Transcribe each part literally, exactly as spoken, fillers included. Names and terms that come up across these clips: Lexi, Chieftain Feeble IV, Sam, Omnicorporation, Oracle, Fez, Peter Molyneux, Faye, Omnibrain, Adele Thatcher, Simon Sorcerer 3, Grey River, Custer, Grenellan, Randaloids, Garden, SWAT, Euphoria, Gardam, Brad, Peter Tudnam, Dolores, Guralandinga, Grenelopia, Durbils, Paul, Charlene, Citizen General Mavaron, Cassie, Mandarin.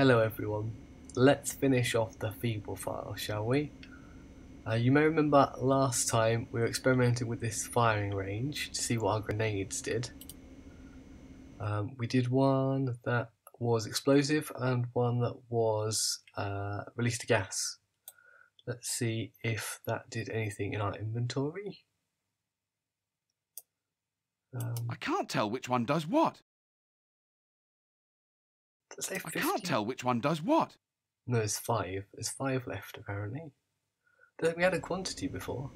Hello everyone, let's finish off the Feeble File, shall we? Uh, you may remember last time we were experimenting with this firing range to see what our grenades did. Um, we did one that was explosive and one that was uh, released a gas. Let's see if that did anything in our inventory. Um, I can't tell which one does what. I can't tell which one does what. No, it's five. There's five left, apparently. We had a quantity before.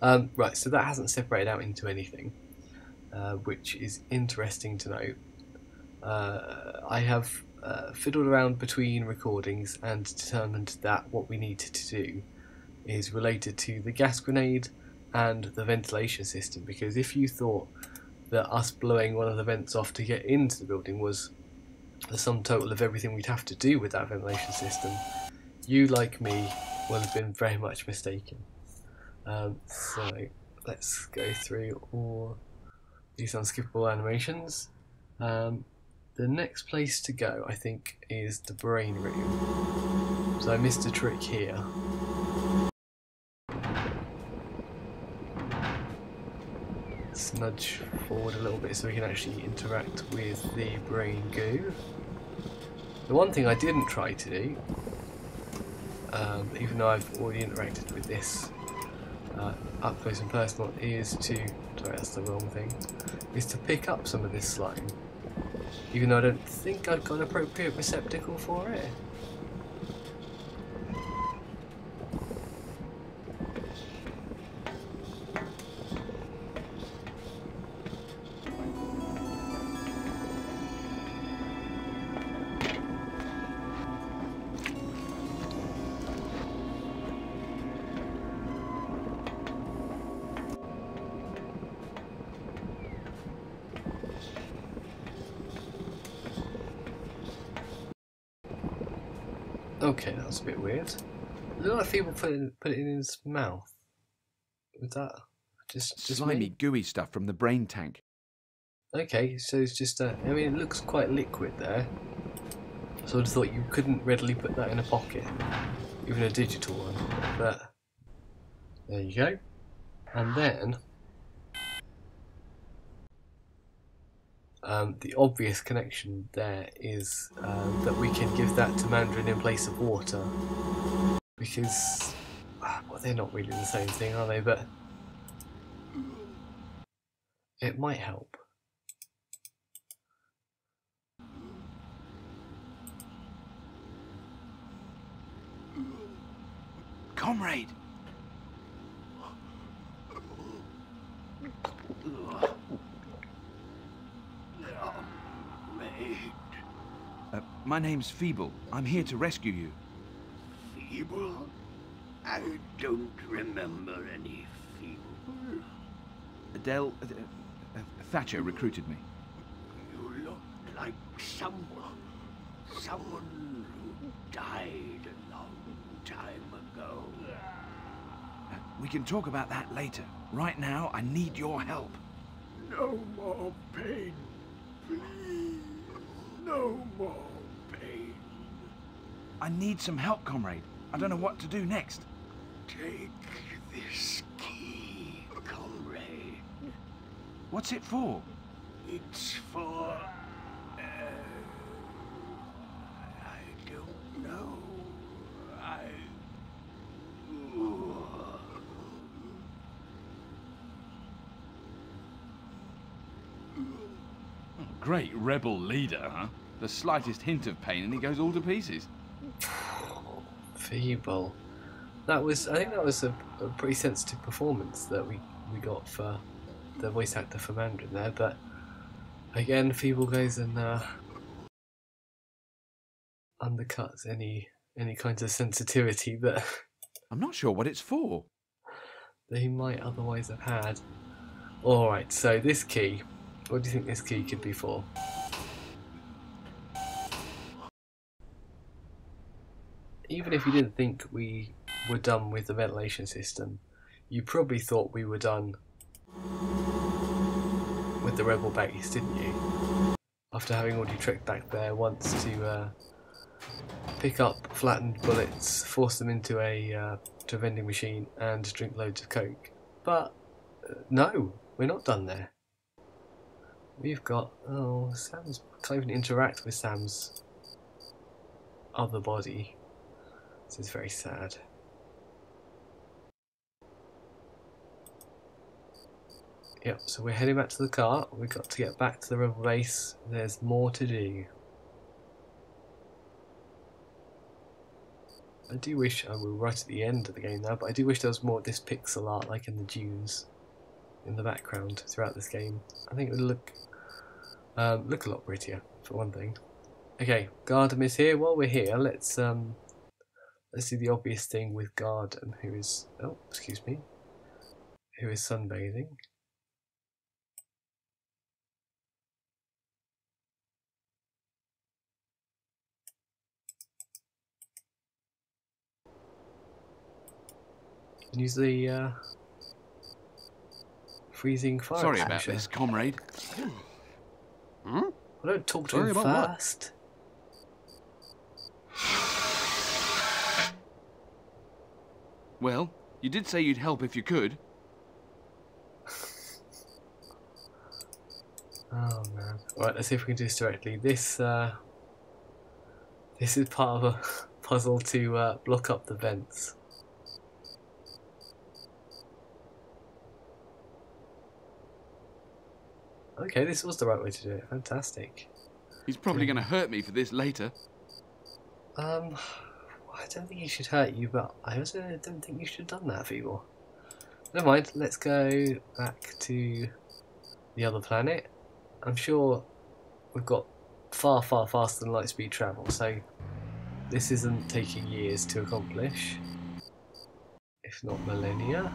Um, right, so that hasn't separated out into anything, uh, which is interesting to know. Uh, I have uh, fiddled around between recordings and determined that what we need to do is related to the gas grenade and the ventilation system, because if you thought that us blowing one of the vents off to get into the building was the sum total of everything we'd have to do with that ventilation system, you, like me, will have been very much mistaken. Um, so let's go through all these unskippable animations. Um, the next place to go, I think, is the brain room. So I missed a trick here. Nudge forward a little bit so we can actually interact with the brain goo. The one thing I didn't try to do, um, even though I've already interacted with this uh, up close and personal, is to, sorry that's the wrong thing, is to pick up some of this slime, even though I don't think I've got an appropriate receptacle for it. Okay, that was a bit weird. A lot of people put it, put it in his mouth. Was that just, just slimy, me? gooey stuff from the brain tank? Okay, so it's just. Uh, I mean, it looks quite liquid there. So I just thought you couldn't readily put that in a pocket, even a digital one. But there you go. And then Um, the obvious connection there is um, that we can give that to Mandarin in place of water, because, well, they're not really the same thing, are they? But it might help. Comrade! Uh, my name's Feeble. I'm here to rescue you. Feeble? I don't remember any Feeble. Adele uh, uh, Thatcher recruited me. You look like someone. Someone who died a long time ago. Uh, we can talk about that later. Right now, I need your help. No more pain, please. No more pain. I need some help, comrade. I don't know what to do next. Take this key, comrade. What's it for? It's for... Uh, I don't know. I... Ooh. Great rebel leader, huh? The slightest hint of pain and he goes all to pieces. Feeble. That was, I think that was a, a pretty sensitive performance that we, we got for the voice actor for Mandarin there, but again, Feeble goes and uh, undercuts any any kinds of sensitivity that I'm not sure what it's for. That he might otherwise have had. Alright, so this key. What do you think this key could be for? Even if you didn't think we were done with the ventilation system, you probably thought we were done with the rebel base, didn't you? After having already trekked back there once to uh, pick up flattened bullets, force them into a, uh, to a vending machine and drink loads of coke. But uh, no, we're not done there. We've got, oh, Sam's, can't even interact with Sam's other body. This is very sad. Yep, so we're heading back to the car. We've got to get back to the rebel base. There's more to do. I do wish, oh, we're right at the end of the game now, but I do wish there was more of this pixel art like in the dunes in the background throughout this game. I think it would look um, look a lot prettier, for one thing. Okay, Garden is here. While we're here, let's um let's do the obvious thing with Garden, who is oh excuse me, who is sunbathing. And use the uh, freezing fire. Sorry about this, comrade. Hmm? I don't talk to Sorry him first. What? Well, you did say you'd help if you could. Oh man! Right, let's see if we can do this directly. This uh, this is part of a puzzle to uh, block up the vents. Okay, this was the right way to do it. Fantastic. He's probably going to hurt me for this later. Um, I don't think he should hurt you, but I also don't think you should have done that, Feeble. Never mind, let's go back to the other planet. I'm sure we've got far, far faster than light speed travel, so this isn't taking years to accomplish, if not millennia.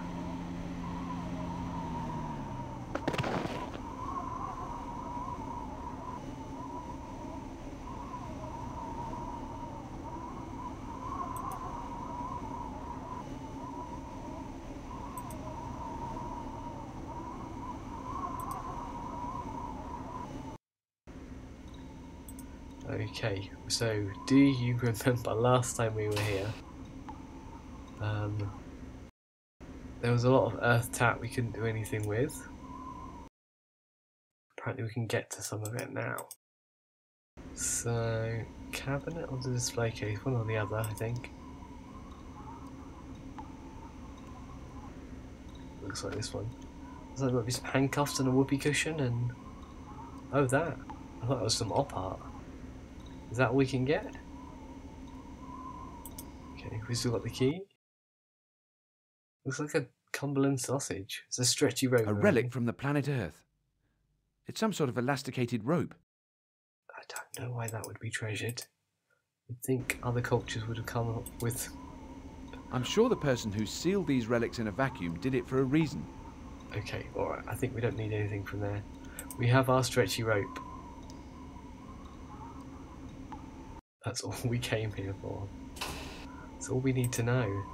Okay, so do you remember last time we were here? Um, there was a lot of earth tap we couldn't do anything with. Apparently we can get to some of it now. So, cabinet or the display case, one or the other I think. Looks like this one. So there might be some handcuffs and a whoopee cushion and... Oh that! I thought that was some op art. Is that all we can get? Okay, we still got the key. Looks like a Cumberland sausage. It's a stretchy rope. A relic from the planet Earth. It's some sort of elasticated rope. I don't know why that would be treasured. You'd think other cultures would have come up with... I'm sure the person who sealed these relics in a vacuum did it for a reason. Okay, alright. I think we don't need anything from there. We have our stretchy rope. That's all we came here for. That's all we need to know. Right.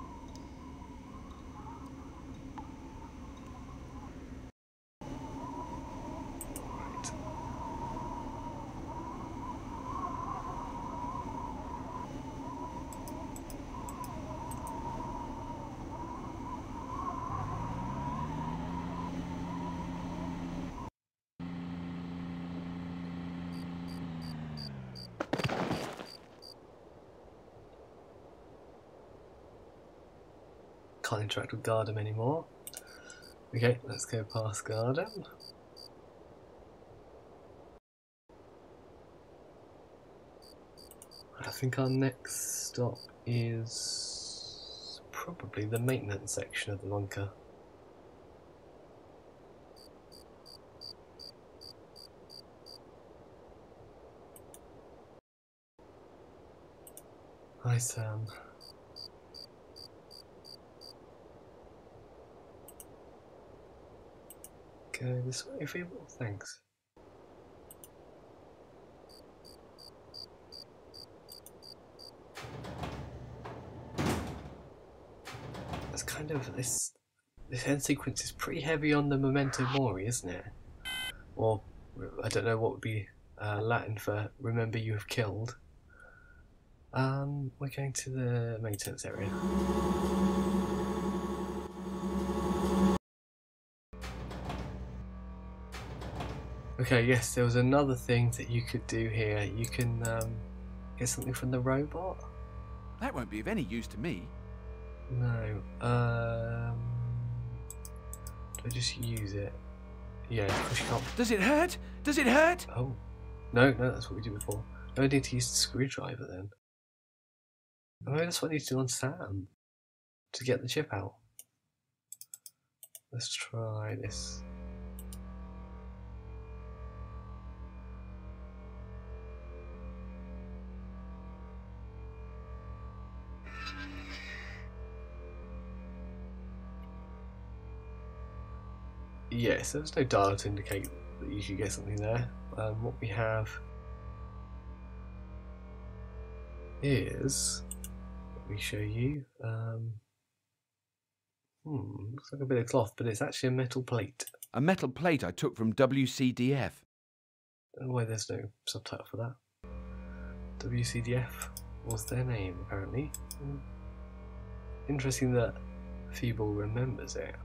Can't interact with Gardam anymore. Okay, let's go past Gardam. I think our next stop is probably the maintenance section of the bunker. Hi, Sam. Go this way, Feeble. Thanks. That's kind of this. This end sequence is pretty heavy on the memento mori, isn't it? Or I don't know what would be uh, Latin for "remember you have killed." Um, we're going to the maintenance area. Okay, yes, there was another thing that you could do here. You can um, get something from the robot. That won't be of any use to me. No. Um, do I just use it? Yeah, because you can't. Does it hurt? Does it hurt? Oh, no, no, that's what we did before. No, I need to use the screwdriver then. Oh, I mean, that's what I need to do on Sam to get the chip out. Let's try this. Yes, there was no dial to indicate that you should get something there. Um, what we have is, let me show you, um, hmm, looks like a bit of cloth, but it's actually a metal plate. A metal plate I took from W C D F. Oh, wait, there's no subtitle for that. W C D F was their name, apparently. Interesting that Feeble remembers it.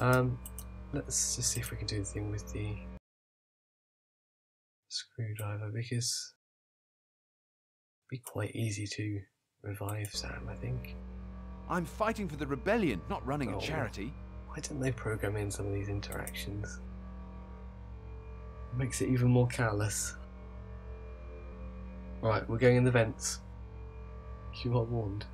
Um, let's just see if we can do the thing with the screwdriver, because it'd be quite easy to revive Sam, I think. I'm fighting for the rebellion, not running oh, a charity. Why didn't they program in some of these interactions? It makes it even more careless. Right, we're going in the vents. You are warned.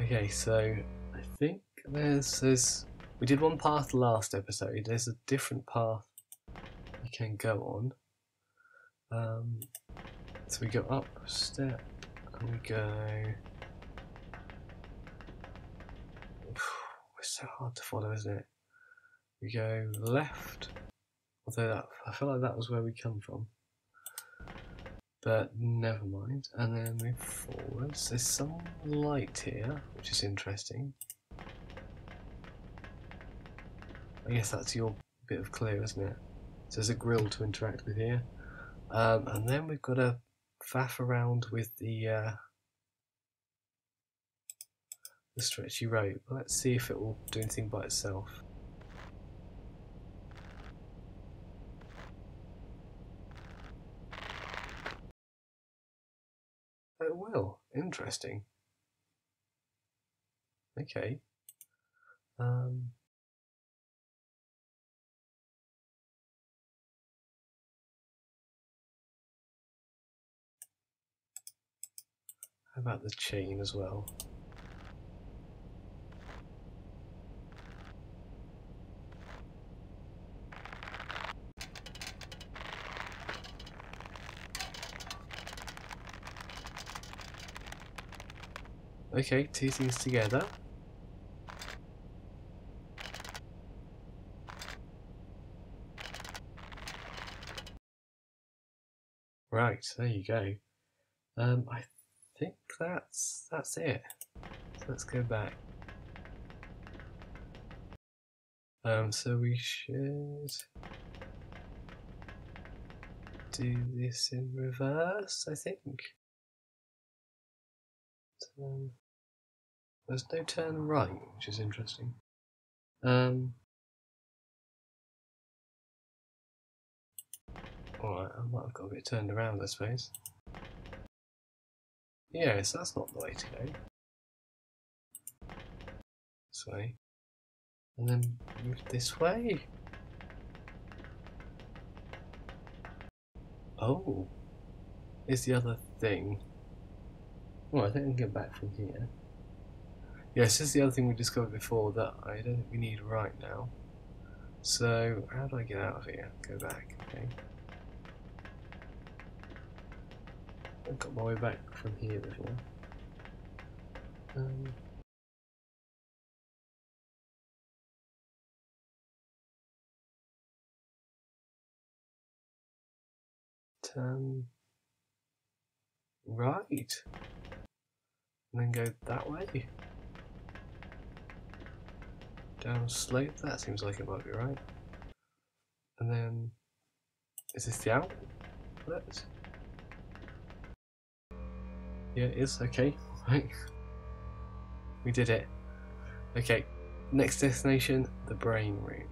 Okay, so I think There's, there's, we did one path last episode. There's a different path you can go on. Um, so we go up a step and we go. It's so hard to follow, isn't it? We go left. Although that, I feel like that was where we come from. But never mind. And then move forwards. There's some light here, which is interesting. I guess that's your bit of clue, isn't it? So there's a grill to interact with here. Um, and then we've got to faff around with the, uh, the stretchy rope. Let's see if it will do anything by itself. It will. Interesting. Okay. Um... About the chain as well. Okay, two things together. Right, there you go. Um, I I think that's that's it. So let's go back. Um, so we should do this in reverse, I think. Um, there's no turn right, which is interesting. Um, Alright, I might have got a bit turned around, I suppose. Yes, that's not the way to go. This way. And then move this way. Oh. Here's the other thing. Well, I think we can get back from here. Yes, this is the other thing we discovered before that I don't think we need right now. So, how do I get out of here? Go back, okay. I got my way back from here before. Um, turn right, and then go that way. Down slope. That seems like it might be right. And then, is this the outlet? Yeah, it is. Okay. Right. We did it. Okay. Next destination, the brain room.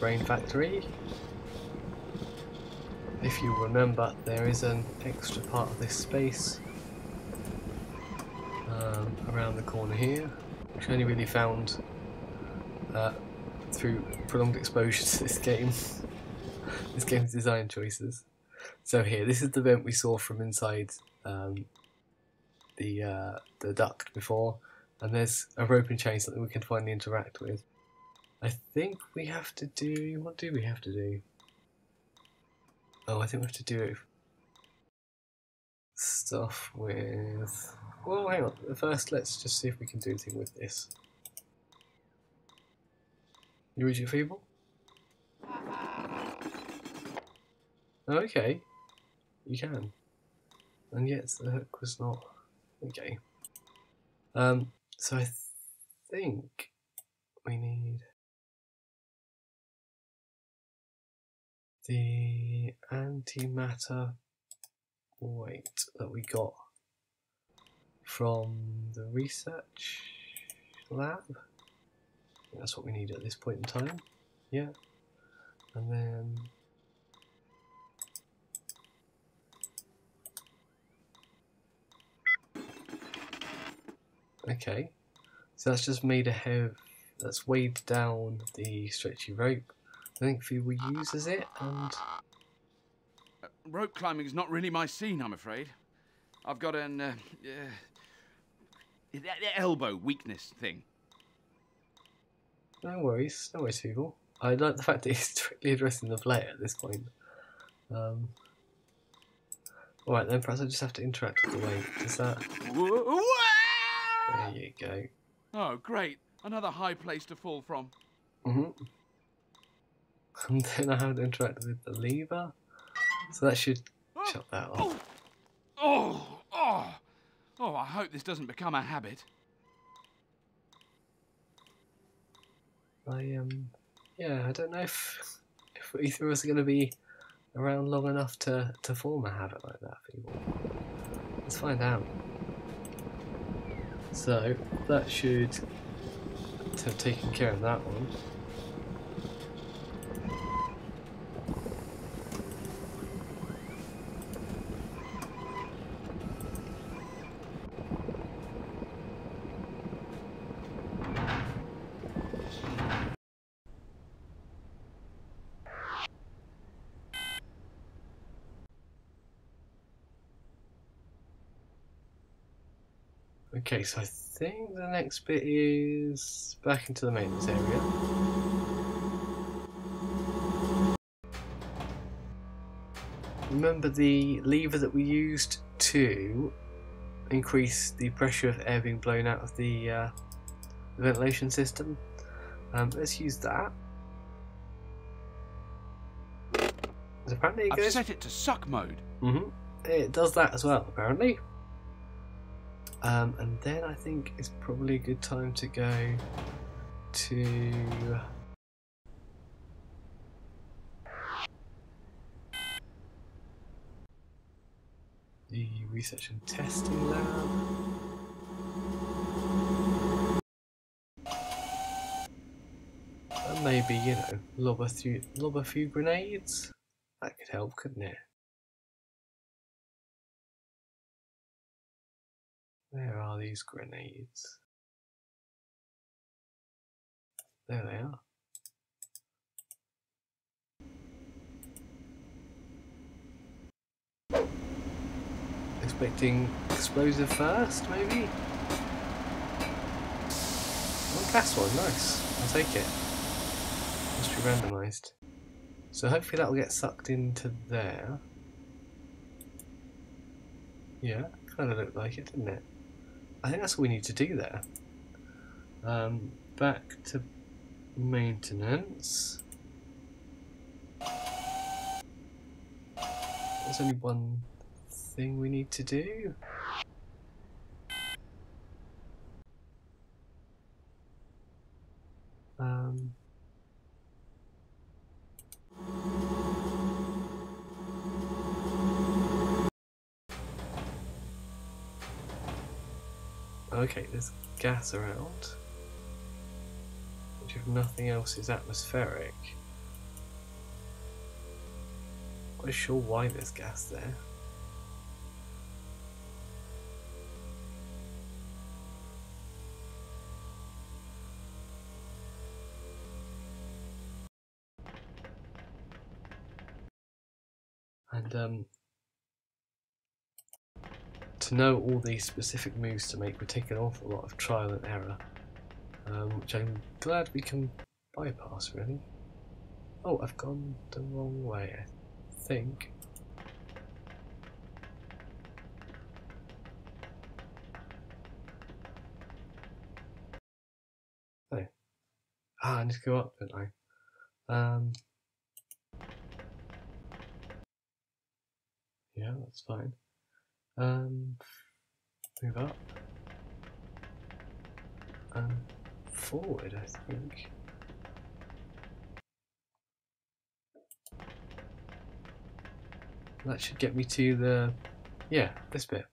Brain factory. If you remember, there is an extra part of this space um, around the corner here, which I only really found uh, through prolonged exposure to this game, this game's design choices. So here, this is the vent we saw from inside um, the uh, the duct before, and there's a rope and chain, something we can finally interact with. I think we have to do... what do we have to do? Oh, I think we have to do stuff with... well, hang on. First, let's just see if we can do anything with this. You rigid feeble? Okay. You can. And yet the hook was not... okay. Um, so I th think we need... the antimatter weight that we got from the research lab. That's what we need at this point in time. Yeah. And then okay. So that's just made a heavy, that's weighed down the stretchy rope. I think Feeble uses it, and... Uh, rope climbing is not really my scene, I'm afraid. I've got an uh, uh, elbow weakness thing. No worries, no worries, Feeble. I like the fact that he's strictly addressing the player at this point. Um, Alright then, perhaps I just have to interact with the weight. Does that... there you go. Oh, great. Another high place to fall from. Mm-hmm. And then I have to interact with the lever, so that should shut that off. Oh, oh, oh! I hope this doesn't become a habit. I um, yeah, I don't know if if either of us are going to be around long enough to to form a habit like that, people. Let's find out. So that should have taken care of that one. Okay, so I think the next bit is back into the maintenance area. Remember the lever that we used to increase the pressure of air being blown out of the, uh, the ventilation system? Um, let's use that. Apparently it goes... I've set it to suck mode. Mm-hmm. It does that as well, apparently. Um, and then I think it's probably a good time to go to the research and testing lab. And maybe, you know, lob a few, lob a few grenades. That could help, couldn't it? Where are these grenades? There they are. Expecting explosive first, maybe? One gas one, nice. I'll take it. Must be randomised. So hopefully that'll get sucked into there. Yeah, kind of looked like it, didn't it? I think that's what we need to do there. Um, back to maintenance. There's only one thing we need to do. Um... Okay, there's gas around, which if nothing else is atmospheric. I'm not sure why there's gas there. And um, to know all these specific moves to make would take an awful lot of trial and error, um, which I'm glad we can bypass really. Oh, I've gone the wrong way, I think. Oh. Ah, I need to go up, don't I? Um, Yeah, that's fine. Um, move up. Um, forward, I think. That should get me to the, yeah, this bit.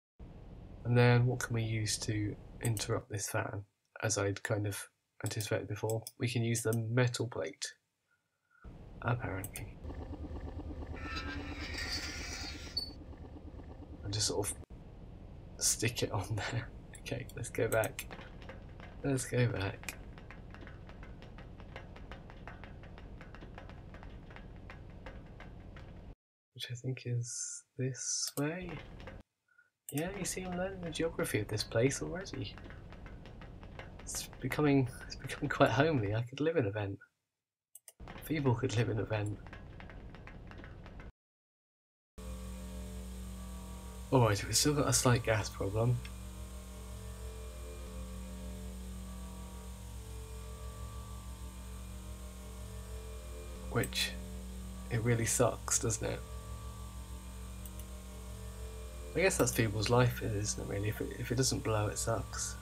And then what can we use to interrupt this fan? As I'd kind of anticipated before, we can use the metal plate, apparently. And just sort of stick it on there. Okay, let's go back. Let's go back. Which I think is this way. Yeah, you see I'm learning the geography of this place already. It's becoming it's becoming quite homely. I could live in a vent. Feeble could live in a vent. Alright, we've still got a slight gas problem. Which, it really sucks, doesn't it? I guess that's Feeble's life, isn't it really? If it, if it doesn't blow, it sucks.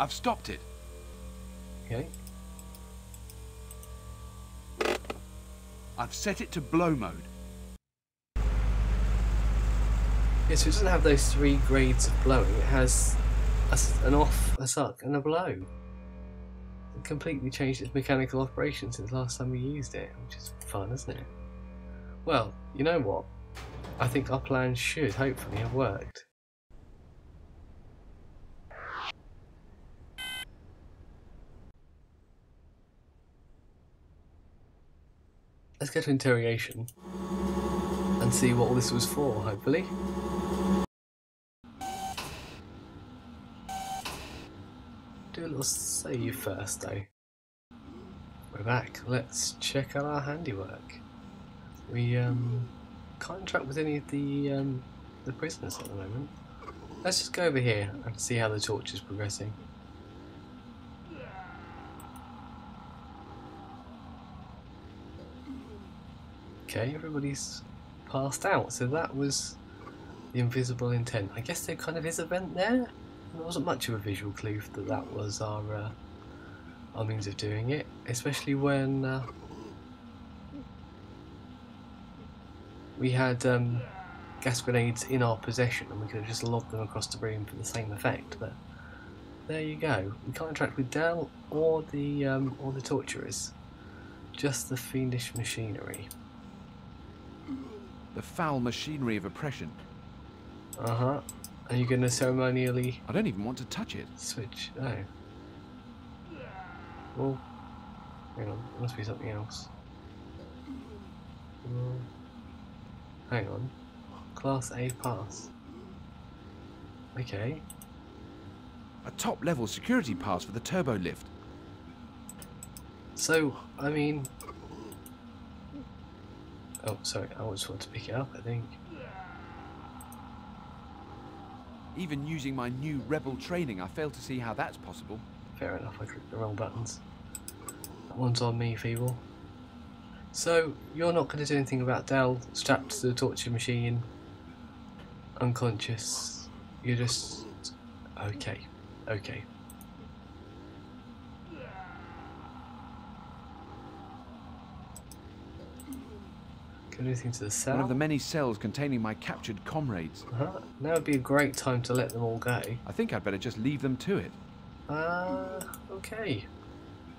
I've stopped it. Okay. I've set it to blow mode. Yeah, so it doesn't have those three grades of blowing. It has a, an off, a suck, and a blow. It completely changed its mechanical operation since last time we used it, which is fun, isn't it? Well, you know what? I think our plan should hopefully have worked. Let's go to interrogation and see what all this was for, hopefully. Do a little save first, though. We're back. Let's check out our handiwork. We um, can't interact with any of the, um, the prisoners at the moment. Let's just go over here and see how the torture's progressing. Okay, everybody's passed out, so that was the invisible intent. I guess there kind of is a vent there. There wasn't much of a visual clue that that was our uh, our means of doing it, especially when uh, we had um, gas grenades in our possession and we could have just lobbed them across the room for the same effect. But there you go. We can't interact with Dell or the um, or the torturers, just the fiendish machinery. The foul machinery of oppression. Uh-huh. Are you going to ceremonially... I don't even want to touch it. Switch. No. Well, hang on. There must be something else. Well, hang on. Class A pass. Okay. a top-level security pass for the turbo lift. So, I mean... Oh, sorry, I always want to pick it up, I think. Even using my new rebel training, I fail to see how that's possible. Fair enough, I clicked the wrong buttons. That one's on me, Feeble. So, you're not going to do anything about Dal strapped to the torture machine, unconscious. You're just... okay, okay. Can do anything to the cell? One of the many cells containing my captured comrades. Uh-huh. Now would be a great time to let them all go. I think I'd better just leave them to it. Uh, okay.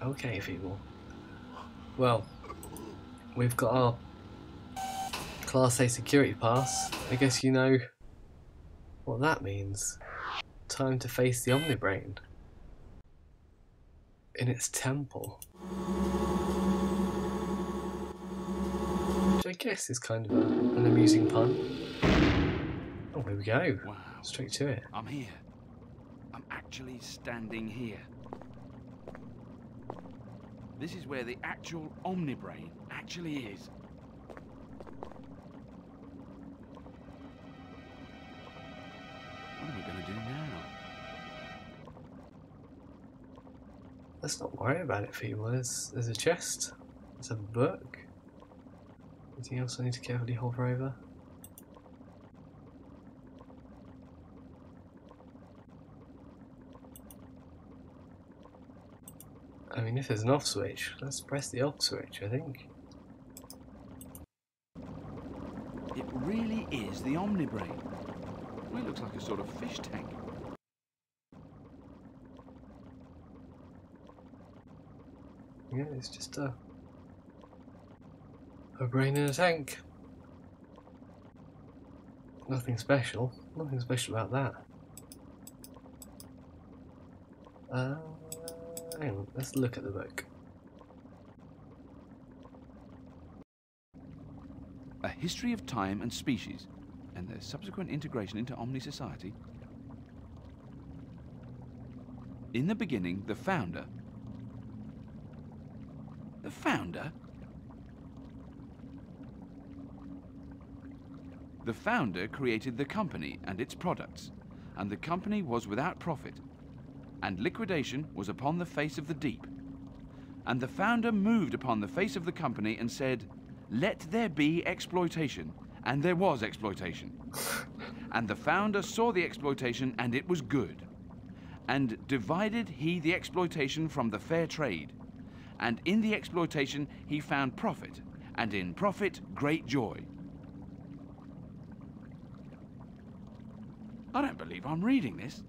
Okay, Feeble. Well, we've got our Class A security pass. I guess you know what that means. Time to face the Omnibrain in its temple. I guess it's kind of a, an amusing pun. Oh, here we go. Wow. Straight to it. I'm here. I'm actually standing here. This is where the actual Omnibrain actually is. What are we going to do now? Let's not worry about it, Feeble. There's, there's a chest. There's a book. Anything else I need to carefully hover over? I mean, if there's an off switch, let's press the off switch, I think. It really is the Omnibrain. Well, it looks like a sort of fish tank. Yeah, it's just a... a brain in a tank. Nothing special. Nothing special about that. Uh, hang on, let's look at the book. A History of Time and Species, and their subsequent integration into Omni Society. In the beginning, the Founder. The Founder? The Founder created the company and its products, and the company was without profit, and liquidation was upon the face of the deep. And the Founder moved upon the face of the company and said, "Let there be exploitation," and there was exploitation. And the Founder saw the exploitation, and it was good. And divided he the exploitation from the fair trade, and in the exploitation he found profit, and in profit great joy. I don't believe I'm reading this.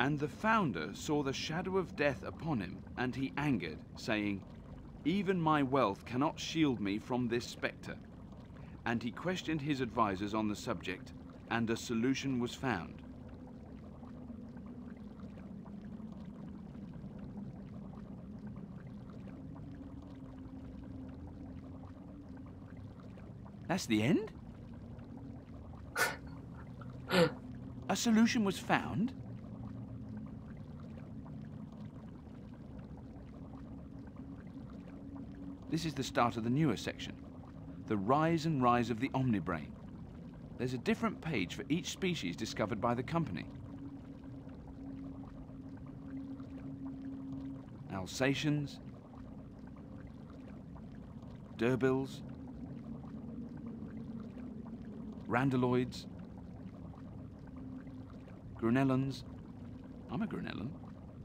And the Founder saw the shadow of death upon him, and he angered, saying, "Even my wealth cannot shield me from this spectre." And he questioned his advisors on the subject, and a solution was found. That's the end? A solution was found? This is the start of the newer section. The rise and rise of the Omnibrain. There's a different page for each species discovered by the company. Alsatians. Durbils. Randaloids, Grenellans. I'm a Grenellan.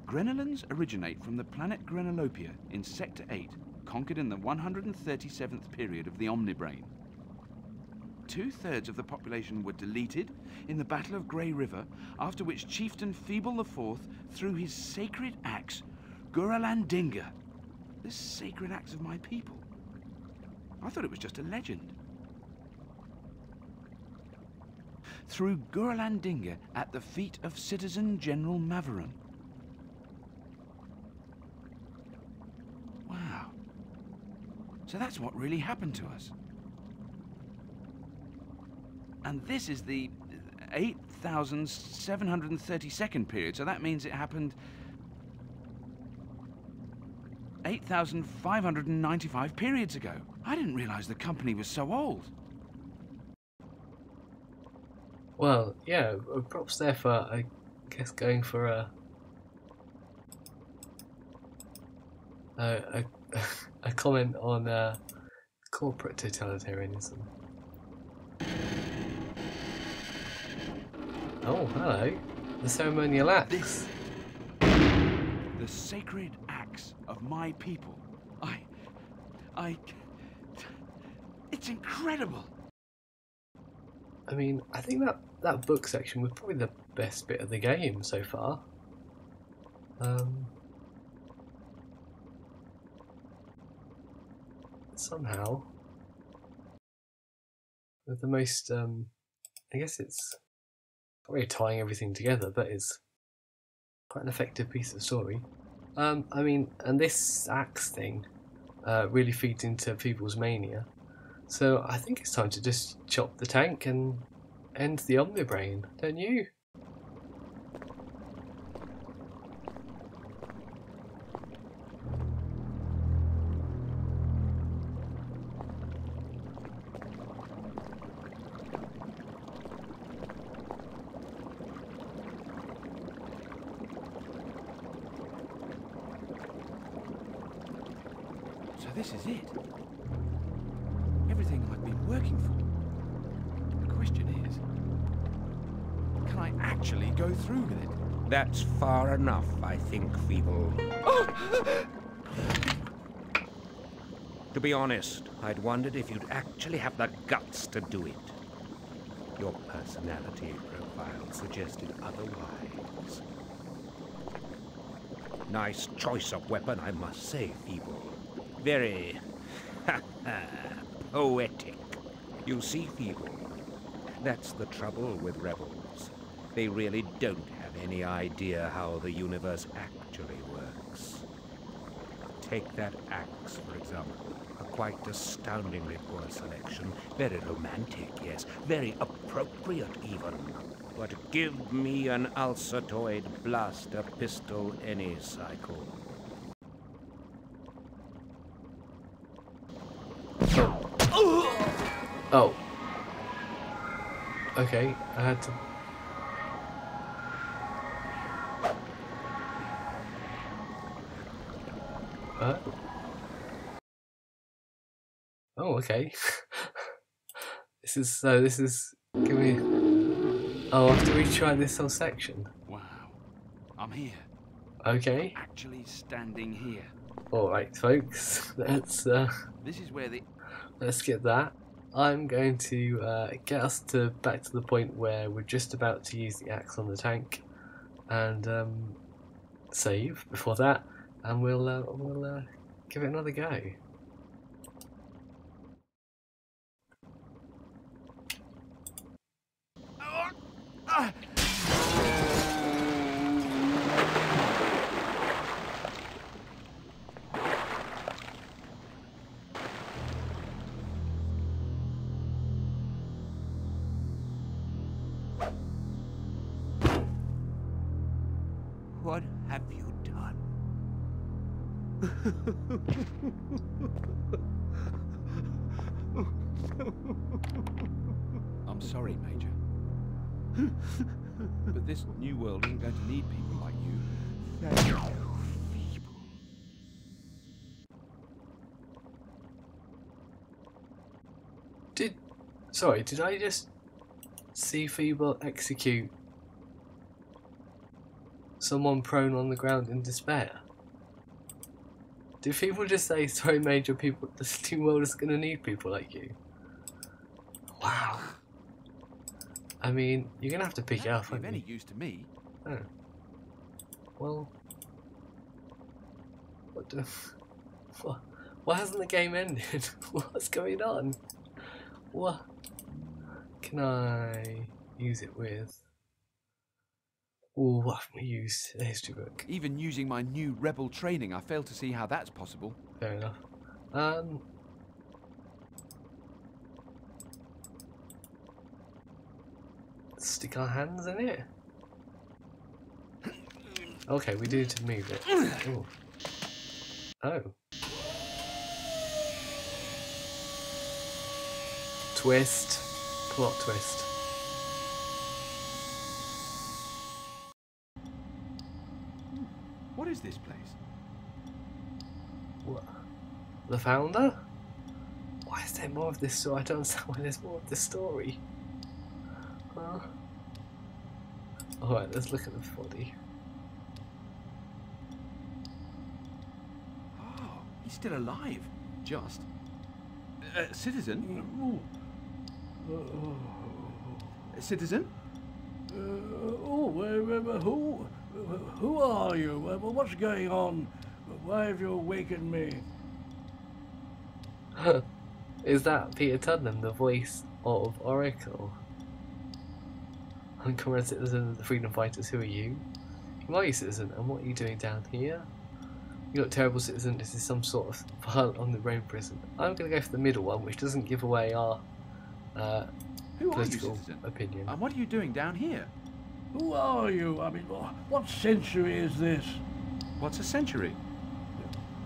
Grenellans originate from the planet Grenelopia in Sector eight, conquered in the one hundred thirty-seventh period of the Omnibrain. Two-thirds of the population were deleted in the Battle of Grey River, after which Chieftain Feeble the fourth threw his sacred axe, Guralandinga. This sacred axe of my people. I thought it was just a legend. Through Guralandinga at the feet of Citizen General Mavaron. Wow. So So that's what really happened to us. And this is the eight thousand seven hundred thirty-second period, so that means it happened eight thousand five hundred ninety-five periods ago. I didn't realize the company was so old. Well, yeah, props there for, I guess, going for a, a, a, a comment on uh, corporate totalitarianism. Oh, hello. The ceremonial axe. This, the sacred axe of my people. I... I... It's incredible. I mean, I think that, that book section was probably the best bit of the game so far. Um, somehow. The most... Um, I guess it's... Probably tying everything together, but it's quite an effective piece of story. Um, I mean, and this axe thing uh, really feeds into people's mania. So I think it's time to just chop the tank and end the Omnibrain, don't you? This is it. Everything I've been working for. The question is, can I actually go through with it? That's far enough, I think, Feeble. Oh! To be honest, I'd wondered if you'd actually have the guts to do it. Your personality profile suggested otherwise. Nice choice of weapon, I must say, Feeble. Very poetic. You see, Feeble, that's the trouble with rebels. They really don't have any idea how the universe actually works. Take that axe, for example. A quite astoundingly poor selection. Very romantic, yes. Very appropriate, even. But give me an ulceratoid blaster pistol any cycle. Oh. Okay, I had to... Uh. Oh, okay. This is, so uh, this is... Give me... Oh, after we try this whole section. Wow. I'm here. Okay. I'm actually standing here. Alright, folks. Let's, uh... This is where the... Let's get that. I'm going to uh, get us to back to the point where we're just about to use the axe on the tank, and um, save before that, and we'll uh, we'll uh, give it another go. What have you done? I'm sorry, Major. But this new world isn't going to need people like you. Thank you, Feeble. Did... Sorry, did I just see Feeble execute someone prone on the ground in despair? Do people just say, sorry Major, people, this new world is going to need people like you? Wow. I mean, you're going to have to pick it up, aren't you? Any use to me. Oh. Well... What do... What? Why hasn't the game ended? What's going on? What... Can I use it with... Ooh, what have we used? A history book. Even using my new rebel training, I fail to see how that's possible. Fair enough. Um, Let's stick our hands in it. Okay, we do need to move it. Ooh. Oh. Twist. Plot twist. What is this place? What? The Founder? Why is there more of this story? I don't understand why there's more of this story. Huh? Alright, let's look at the body. Oh, he's still alive. Just. Uh, citizen? Oh. Oh. A citizen? Uh, oh, uh, who? Who are you? What's going on? Why have you awakened me? Is that Peter Tudnam, the voice of Oracle? Uncommon citizen of the Freedom Fighters, who are you? Who are you, citizen, and what are you doing down here? You look terrible, citizen. This is some sort of violent Omnibrain prison. I'm going to go for the middle one, which doesn't give away our uh, who political are you, opinion. And what are you doing down here? Who are you? I mean, what century is this? What's a century?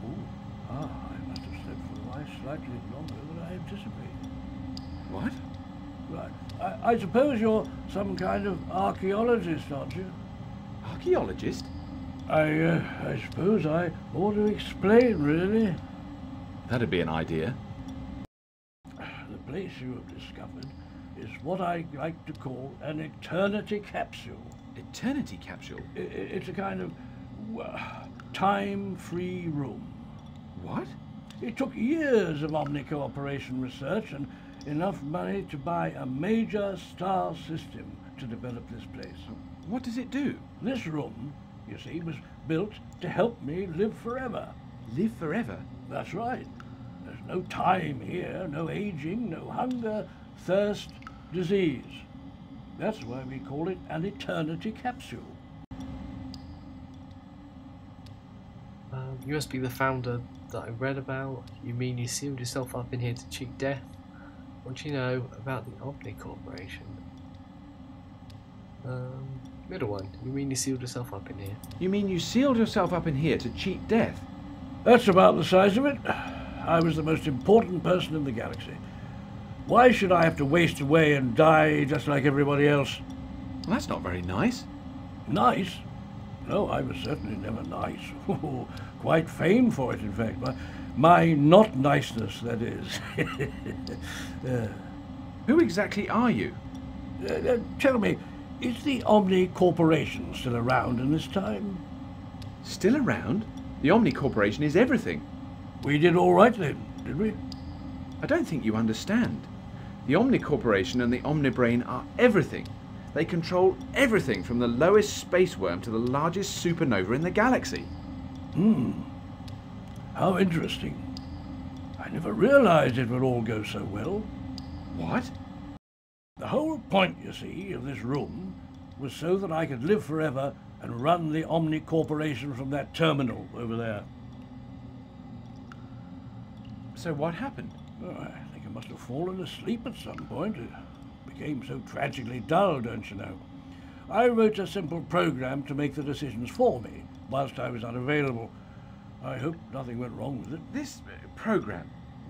Oh, ah, I must have slept for a while slightly longer than I anticipated. What? Right. I, I suppose you're some kind of archaeologist, aren't you? Archaeologist? I, uh, I suppose I ought to explain, really. That'd be an idea. The place you have discovered is what I like to call an eternity capsule. Eternity capsule? I, it's a kind of uh, time-free room. What? It took years of Omnicorporation research and enough money to buy a major star system to develop this place. What does it do? This room, you see, was built to help me live forever. Live forever? That's right. There's no time here, no aging, no hunger, thirst, disease. That's why we call it an eternity capsule. Uh, you must be the founder that I read about. You mean you sealed yourself up in here to cheat death? What do you know about the Omnicorporation? Um, middle one. You mean you sealed yourself up in here? You mean you sealed yourself up in here to cheat death? That's about the size of it. I was the most important person in the galaxy. Why should I have to waste away and die just like everybody else? Well, that's not very nice. Nice? No, I was certainly never nice. Quite famed for it, in fact. My, my not niceness, that is. uh, Who exactly are you? Uh, uh, tell me, is the Omnicorporation still around in this time? Still around? The Omnicorporation is everything. We did all right then, did we? I don't think you understand. The Omnicorporation and the Omnibrain are everything. They control everything from the lowest space worm to the largest supernova in the galaxy. Hmm. How interesting. I never realized it would all go so well. What? The whole point, you see, of this room was so that I could live forever and run the Omnicorporation from that terminal over there. So what happened? Oh, I think I must have fallen asleep at some point. It became so tragically dull, don't you know. I wrote a simple program to make the decisions for me whilst I was unavailable. I hope nothing went wrong with it. This program,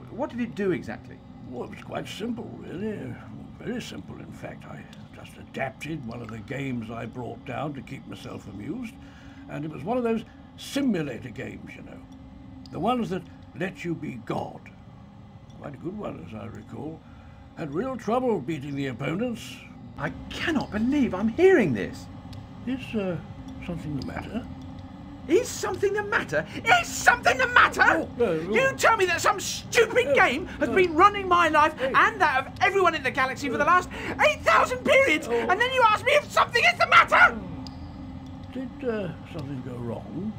what did it do exactly? Well, it was quite simple, really. Very simple, in fact. I just adapted one of the games I brought down to keep myself amused, and it was one of those simulator games, you know. The ones that let you be God. Quite a good one, as I recall. Had real trouble beating the opponents. I cannot believe I'm hearing this. Is uh, something the matter? Is something the matter? Is something the matter? Oh, no, no. You tell me that some stupid no, game has no. been running my life hey. and that of everyone in the galaxy no. for the last eight thousand periods, oh. and then you ask me if something is the matter? Did uh, something go wrong?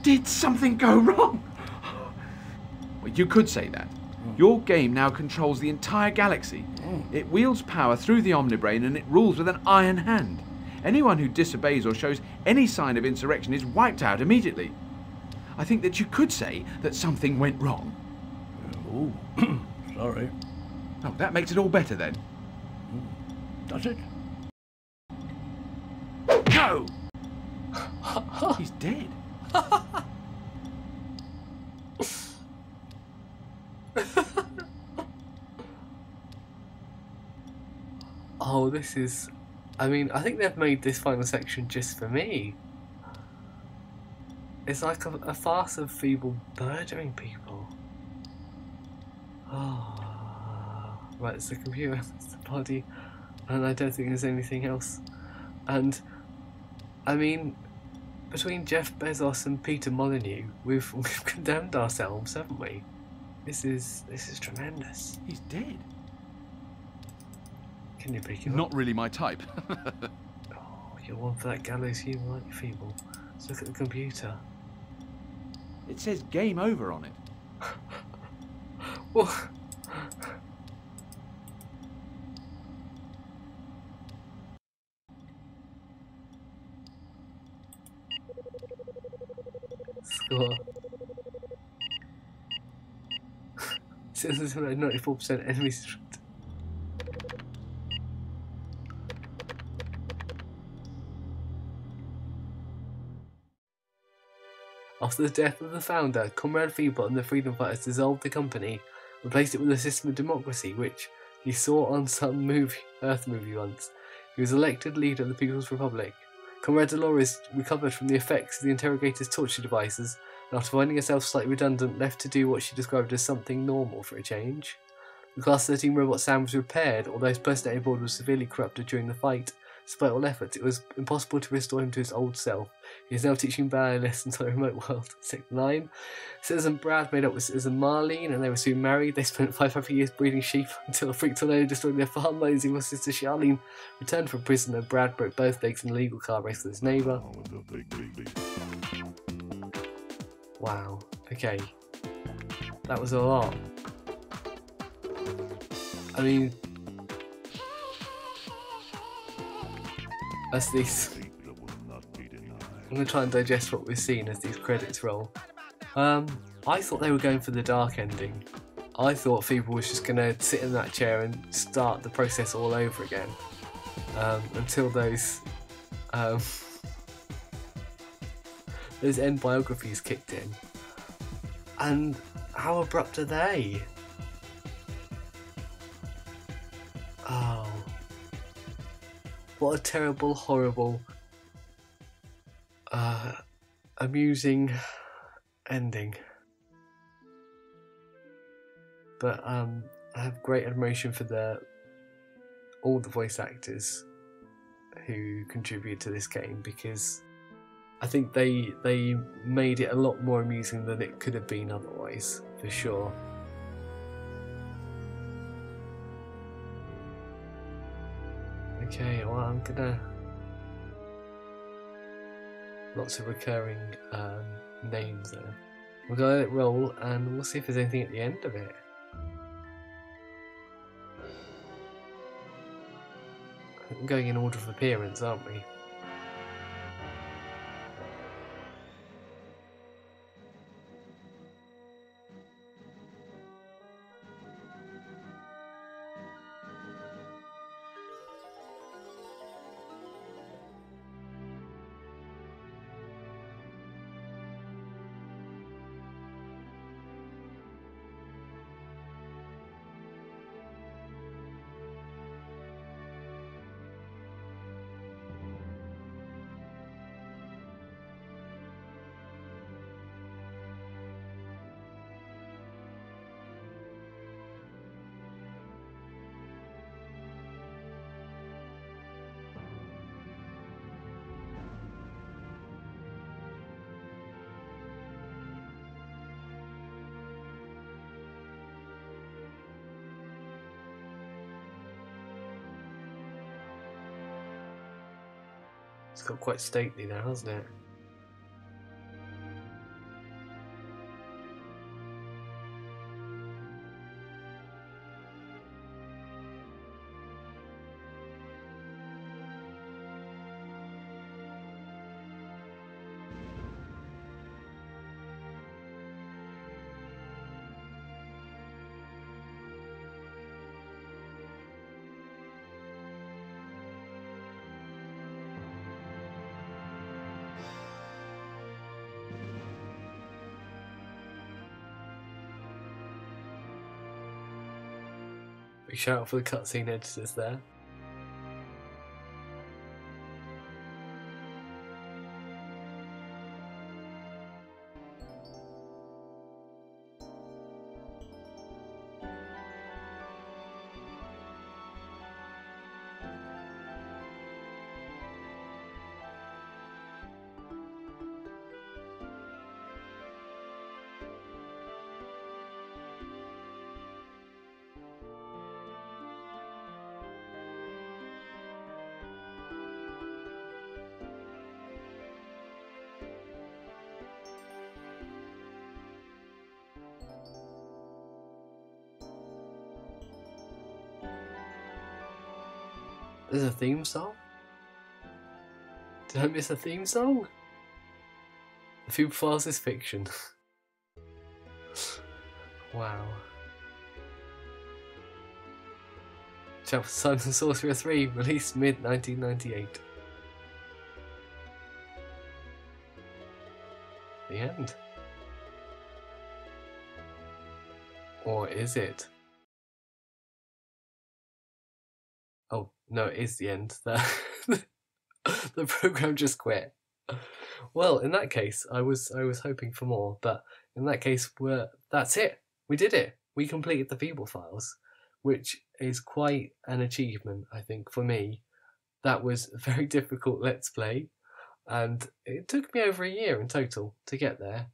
Did something go wrong? Well, you could say that. Your game now controls the entire galaxy. Mm. It wields power through the Omnibrain and it rules with an iron hand. Anyone who disobeys or shows any sign of insurrection is wiped out immediately. I think that you could say that something went wrong. Oh, sorry. Oh, that makes it all better then. Mm. Does it? No! He's dead. Oh, this is... I mean, I think they've made this final section just for me. It's like a, a farce of Feeble murdering people. Oh. Right, it's the computer, it's the body, and I don't think there's anything else. And, I mean, between Jeff Bezos and Peter Molyneux, we've, we've condemned ourselves, haven't we? This is, this is tremendous. He's dead. Can you pick it up? Not really my type. Oh, you're one for that gallows humour, aren't you, Feeble? Let's look at the computer. It says game over on it. Well, score. ninety-four percent enemies. After the death of the founder, Comrade Feeble and the Freedom Fighters dissolved the company, replaced it with a system of democracy, which he saw on some movie, Earth movie once. He was elected leader of the People's Republic. Comrade Dolores recovered from the effects of the interrogator's torture devices, and after finding herself slightly redundant, left to do what she described as something normal for a change. The Class thirteen robot Sam was repaired, although his personality board was severely corrupted during the fight. Despite all efforts, it was impossible to restore him to his old self. He is now teaching ballet lessons on a remote world. Sector nine. Citizen Brad made up with Citizen Marlene, and they were soon married. They spent five happy years breeding sheep until a freak tornado destroyed their farm. His sister Charlene returned from prison, and Brad broke both legs in a legal car race with his neighbour. Wow. Okay. That was a lot. I mean... As these, I'm going to try and digest what we've seen as these credits roll. Um, I thought they were going for the dark ending. I thought Feeble was just going to sit in that chair and start the process all over again. Um, until those, um, those end biographies kicked in. And how abrupt are they? Oh. What a terrible, horrible, uh, amusing ending. But um, I have great admiration for the all the voice actors who contribute to this game, because I think they they made it a lot more amusing than it could have been otherwise, for sure. Okay, well, I'm gonna... Lots of recurring um, names there. We're gonna let it roll, and we'll see if there's anything at the end of it. We're going in order of appearance, aren't we? It's got quite stately now, hasn't it? Big shout out for the cutscene editors there. There's a theme song? Did I miss a theme song? The Feeble Files is fiction. Wow. Chapter Simon Sorcerer three, released mid nineteen ninety-eight. The end. Or is it? Oh, no, it is the end. The program just quit. Well, in that case, I was I was hoping for more, but in that case, we're, that's it. We did it. We completed the Feeble Files, which is quite an achievement, I think, for me. That was a very difficult Let's Play, and it took me over a year in total to get there,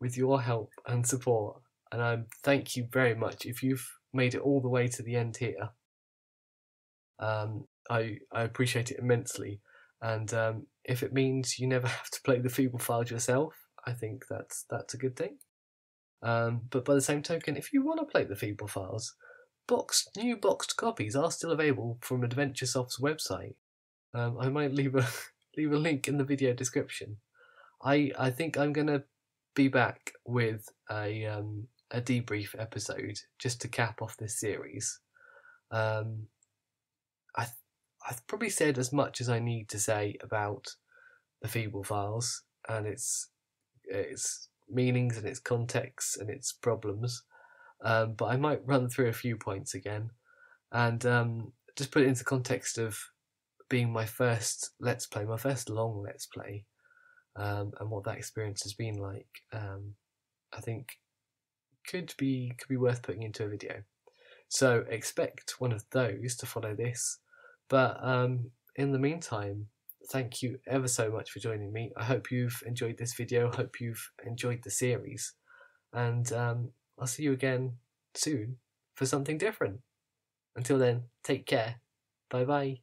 with your help and support, and I thank you very much if you've made it all the way to the end here. Um, I, I appreciate it immensely, and um, if it means you never have to play the Feeble Files yourself, I think that's that's a good thing. Um, but by the same token, if you want to play the Feeble Files, boxed, new boxed copies are still available from AdventureSoft's website. Um, I might leave a leave a link in the video description. I I think I'm gonna be back with a um, a debrief episode just to cap off this series. Um, I th I've probably said as much as I need to say about the Feeble Files and its its meanings and its contexts and its problems, um, but I might run through a few points again and um, just put it into context of being my first Let's Play, my first long Let's Play, um, and what that experience has been like. Um, I think could be could be worth putting into a video. So expect one of those to follow this. But um, in the meantime, thank you ever so much for joining me. I hope you've enjoyed this video. I hope you've enjoyed the series. And um, I'll see you again soon for something different. Until then, take care. Bye-bye.